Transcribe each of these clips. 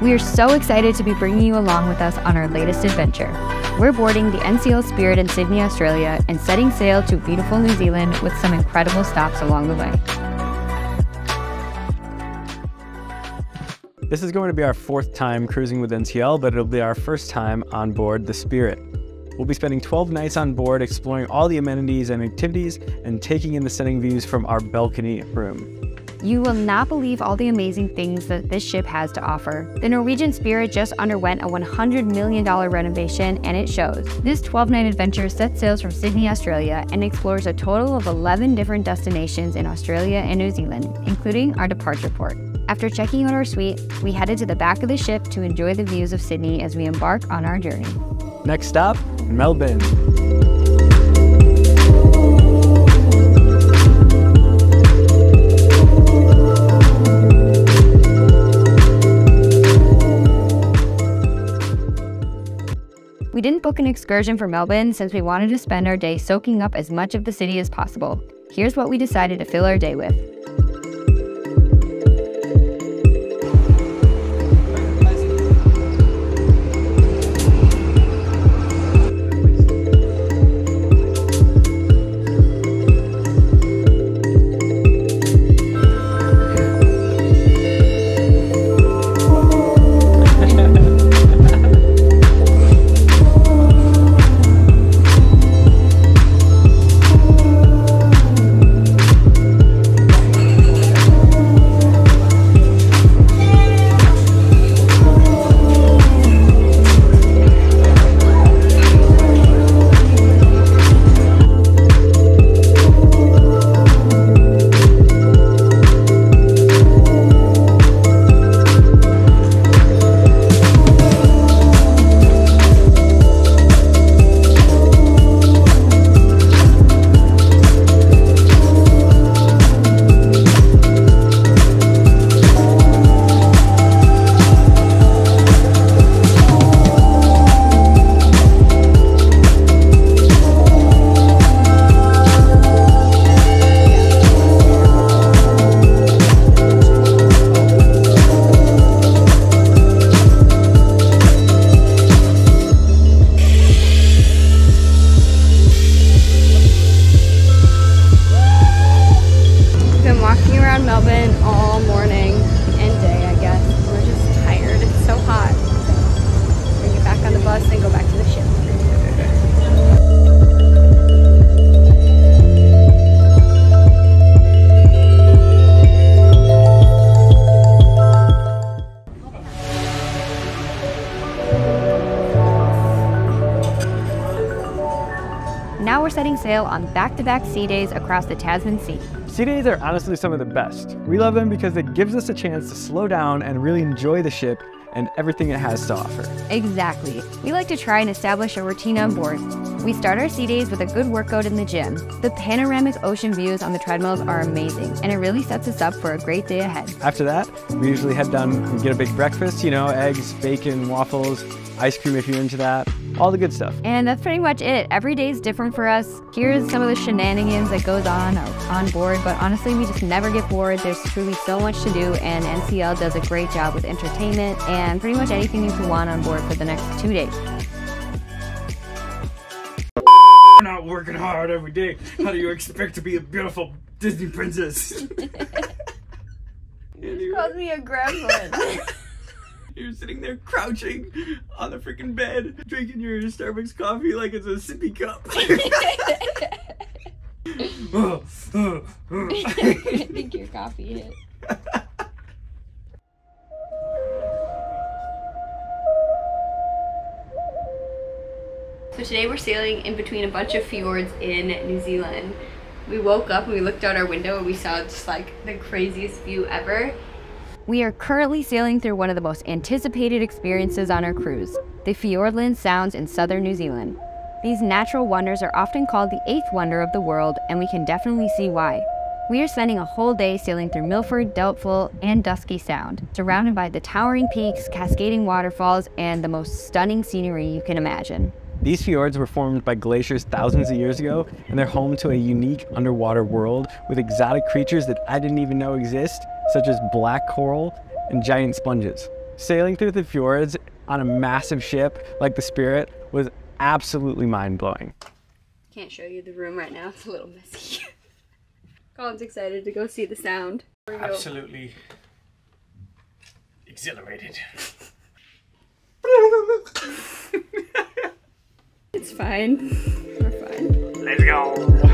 We are so excited to be bringing you along with us on our latest adventure. We're boarding the NCL Spirit in Sydney, Australia, and setting sail to beautiful New Zealand with some incredible stops along the way. This is going to be our fourth time cruising with NCL, but it'll be our first time on board the Spirit. We'll be spending 12 nights on board, exploring all the amenities and activities, and taking in the stunning views from our balcony room. You will not believe all the amazing things that this ship has to offer. The Norwegian Spirit just underwent a $100 million renovation, and it shows. This 12-night adventure sets sails from Sydney, Australia, and explores a total of 11 different destinations in Australia and New Zealand, including our departure port. After checking out our suite, we headed to the back of the ship to enjoy the views of Sydney as we embark on our journey. Next stop, Melbourne. We didn't book an excursion for Melbourne since we wanted to spend our day soaking up as much of the city as possible. Here's what we decided to fill our day with. Now we're setting sail on back-to-back sea days across the Tasman Sea. Sea days are honestly some of the best. We love them because it gives us a chance to slow down and really enjoy the ship and everything it has to offer. Exactly. We like to try and establish a routine on board. We start our sea days with a good workout in the gym. The panoramic ocean views on the treadmills are amazing, and it really sets us up for a great day ahead. After that, we usually head down and get a big breakfast, you know, eggs, bacon, waffles, ice cream if you're into that. All the good stuff. And that's pretty much it. Every day is different for us. Here's some of the shenanigans that goes on board, but honestly, we just never get bored. There's truly so much to do, and NCL does a great job with entertainment and pretty much anything you can want on board for the next 2 days. We're not working hard every day. How do you expect to be a beautiful Disney princess? You called me a gremlin. You're sitting there crouching on the freaking bed, drinking your Starbucks coffee like it's a sippy cup. I think your coffee hit. So today we're sailing in between a bunch of fjords in New Zealand. We woke up and we looked out our window and we saw just like the craziest view ever. We are currently sailing through one of the most anticipated experiences on our cruise, the Fiordland Sounds in southern New Zealand. These natural wonders are often called the eighth wonder of the world, and we can definitely see why. We are spending a whole day sailing through Milford, Doubtful, and Dusky Sound, surrounded by the towering peaks, cascading waterfalls, and the most stunning scenery you can imagine. These fjords were formed by glaciers thousands of years ago, and they're home to a unique underwater world with exotic creatures that I didn't even know exist, such as black coral and giant sponges. Sailing through the fjords on a massive ship like the Spirit was absolutely mind-blowing. Can't show you the room right now, it's a little messy. Colin's excited to go see the Sound. Absolutely exhilarated. It's fine. We're fine. Let's go!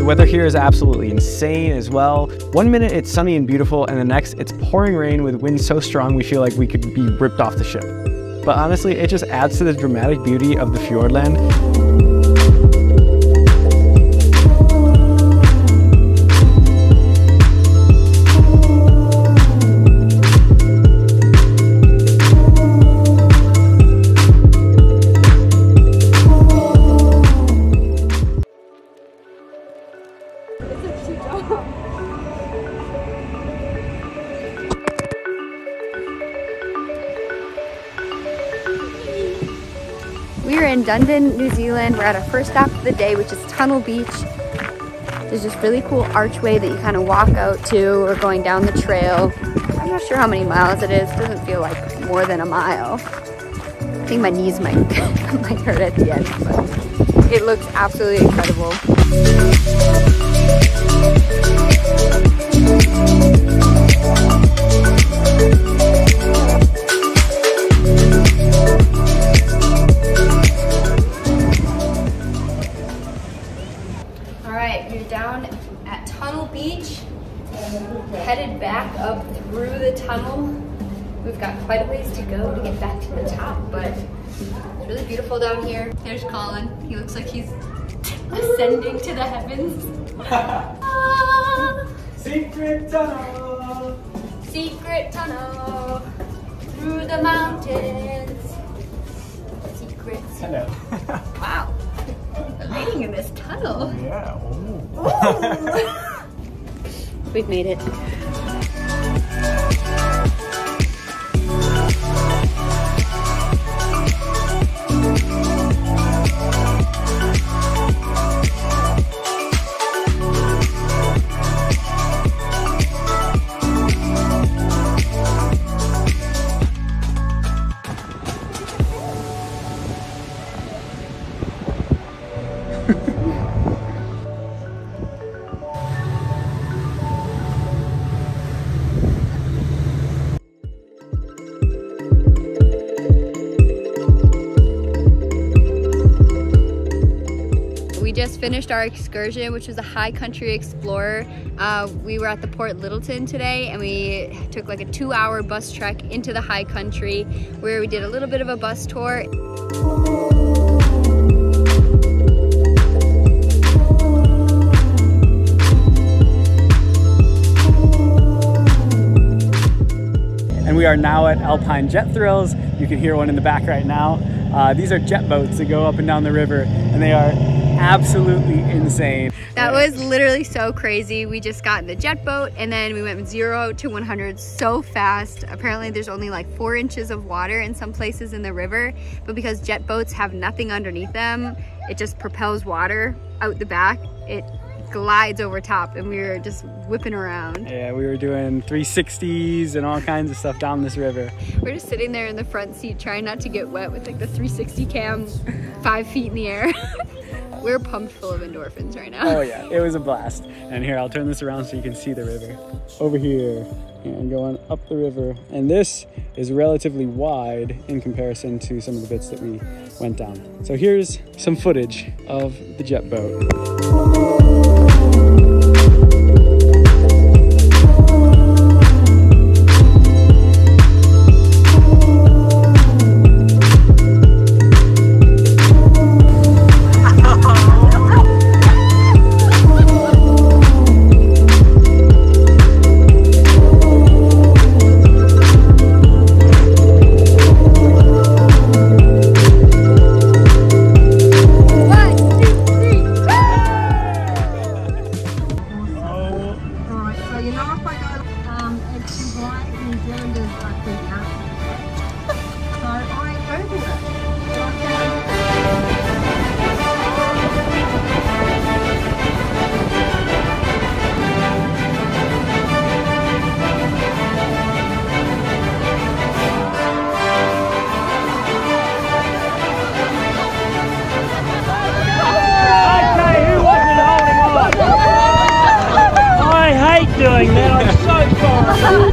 The weather here is absolutely insane as well. One minute it's sunny and beautiful, and the next it's pouring rain with winds so strong we feel like we could be ripped off the ship. But honestly, it just adds to the dramatic beauty of the Fiordland. In Dundon, New Zealand. We're at our first stop of the day, which is Tunnel Beach. There's this really cool archway that you kind of walk out to. We're going down the trail. I'm not sure how many miles it is. It doesn't feel like more than a mile. I think my knees might hurt at the end, but it looks absolutely incredible. Headed back up through the tunnel. We've got quite a ways to go to get back to the top, but it's really beautiful down here. There's Colin. He looks like he's ascending to the heavens. Secret tunnel! Secret tunnel! Through the mountains! Secret. Hello. Wow. The lighting in this tunnel. Yeah. Ooh. Ooh. We've made it. Finished our excursion, which was a high country explorer. We were at the Port Lyttelton today, and we took like a 2-hour bus trek into the high country where we did a little bit of a bus tour. And we are now at Alpine Jet Thrills. You can hear one in the back right now. These are jet boats that go up and down the river, and they are absolutely insane. That was literally so crazy. We just got in the jet boat and then we went 0 to 100 so fast. Apparently there's only like 4 inches of water in some places in the river, but because jet boats have nothing underneath them, it just propels water out the back. It glides over top, and we were just whipping around. Yeah, we were doing 360s and all kinds of stuff down this river. We're just sitting there in the front seat trying not to get wet with like the 360 cams 5 feet in the air. We're pumped full of endorphins right now. Oh yeah, it was a blast. And here, I'll turn this around so you can see the river. Over here, and going up the river. And this is relatively wide in comparison to some of the bits that we went down. So here's some footage of the jet boat. doing that. I'm so sorry.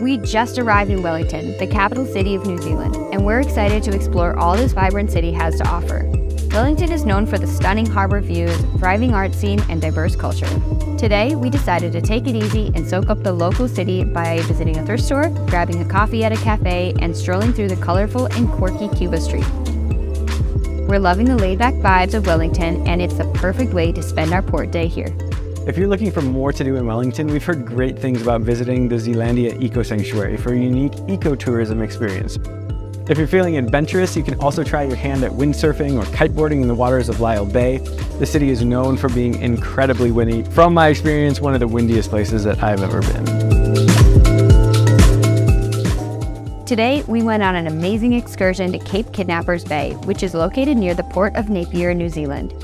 We just arrived in Wellington, the capital city of New Zealand, and we're excited to explore all this vibrant city has to offer. Wellington is known for the stunning harbour views, thriving art scene, and diverse culture. Today, we decided to take it easy and soak up the local city by visiting a thrift store, grabbing a coffee at a cafe, and strolling through the colourful and quirky Cuba Street. We're loving the laid-back vibes of Wellington, and it's the perfect way to spend our port day here. If you're looking for more to do in Wellington, we've heard great things about visiting the Zealandia Eco Sanctuary for a unique ecotourism experience. If you're feeling adventurous, you can also try your hand at windsurfing or kiteboarding in the waters of Lyall Bay. The city is known for being incredibly windy. From my experience, one of the windiest places that I've ever been. Today, we went on an amazing excursion to Cape Kidnappers Bay, which is located near the port of Napier, New Zealand.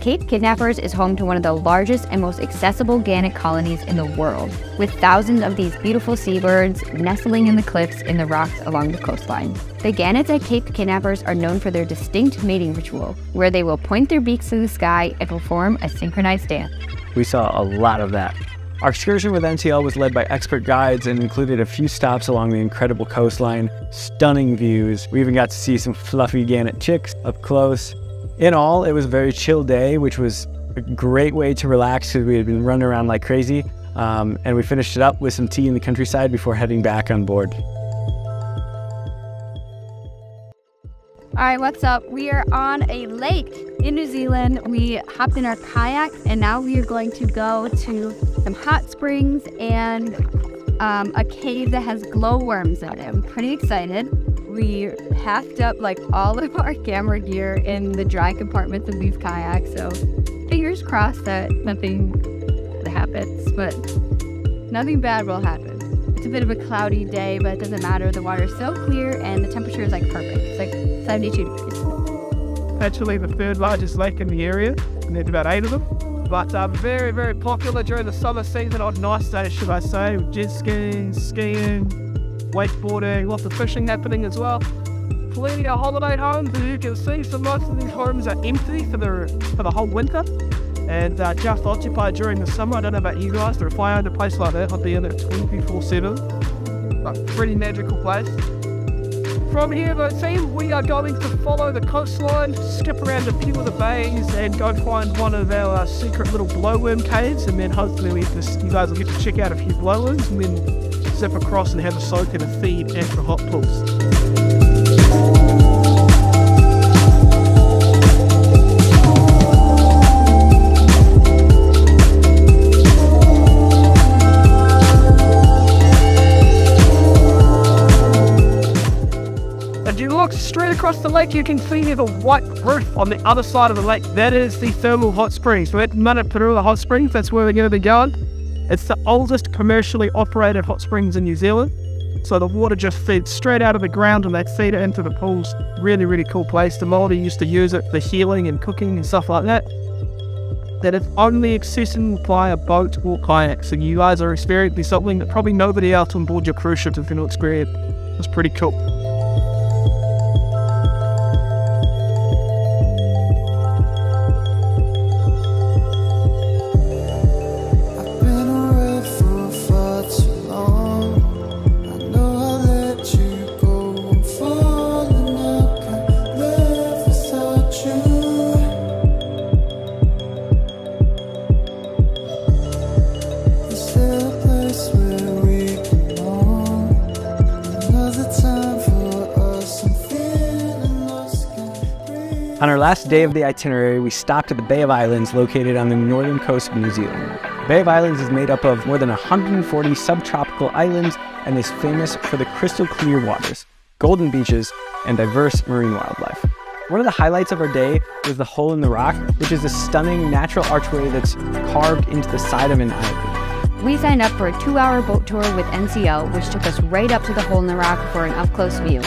Cape Kidnappers is home to one of the largest and most accessible gannet colonies in the world, with thousands of these beautiful seabirds nestling in the cliffs in the rocks along the coastline. The gannets at Cape Kidnappers are known for their distinct mating ritual, where they will point their beaks to the sky and perform a synchronized dance. We saw a lot of that. Our excursion with NCL was led by expert guides and included a few stops along the incredible coastline, stunning views. We even got to see some fluffy gannet chicks up close. In all, it was a very chill day, which was a great way to relax because we had been running around like crazy. And we finished it up with some tea in the countryside before heading back on board. All right, what's up? We are on a lake in New Zealand. We hopped in our kayak and now we are going to go to some hot springs and a cave that has glowworms in it. I'm pretty excited. We packed up like all of our camera gear in the dry compartment of these kayaks, so fingers crossed that nothing happens, but nothing bad will happen. It's a bit of a cloudy day, but it doesn't matter. The water is so clear and the temperature is like perfect. It's like 72 degrees. Actually, the third largest lake in the area, and there's about 8 of them, but very, very popular during the summer season on nice days, should I say, with jet skiing, skiing, wakeboarding, lots of fishing happening as well. Plenty of holiday homes, as you can see, so most of these homes are empty for the whole winter and just occupied during the summer. I don't know about you guys, but if I owned a place like that, I'd be in it 24/7. Like, pretty magical place. From here though, team, we are going to follow the coastline, skip around a few of the bays and go find one of our secret little blowworm caves, and then hopefully you guys will get to check out a few blowworms and then zip across and have a soak and a feed at the hot pools. Straight across the lake, you can see there's a white roof on the other side of the lake. That is the thermal hot springs. We're at Manapurula hot springs. That's where we're going to be going. It's the oldest commercially operated hot springs in New Zealand. So the water just feeds straight out of the ground and they feed it into the pools. Really, really cool place. The Māori used to use it for healing and cooking and stuff like that. That is only accessible by a boat or kayak. So you guys are experiencing something that probably nobody else on board your cruise ship is going to experience. It's pretty cool. On our last day of the itinerary, we stopped at the Bay of Islands located on the northern coast of New Zealand. The Bay of Islands is made up of more than 140 subtropical islands and is famous for the crystal clear waters, golden beaches, and diverse marine wildlife. One of the highlights of our day was the Hole in the Rock, which is a stunning natural archway that's carved into the side of an island. We signed up for a 2-hour boat tour with NCL, which took us right up to the Hole in the Rock for an up-close view.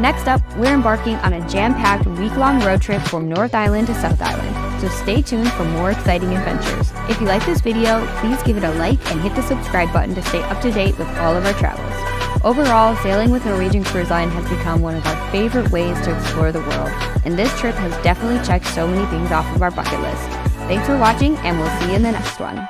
Next up, we're embarking on a jam-packed week-long road trip from North Island to South Island, so stay tuned for more exciting adventures. If you like this video, please give it a like and hit the subscribe button to stay up to date with all of our travels. Overall, sailing with Norwegian Cruise Line has become one of our favorite ways to explore the world, and this trip has definitely checked so many things off of our bucket list. Thanks for watching, and we'll see you in the next one.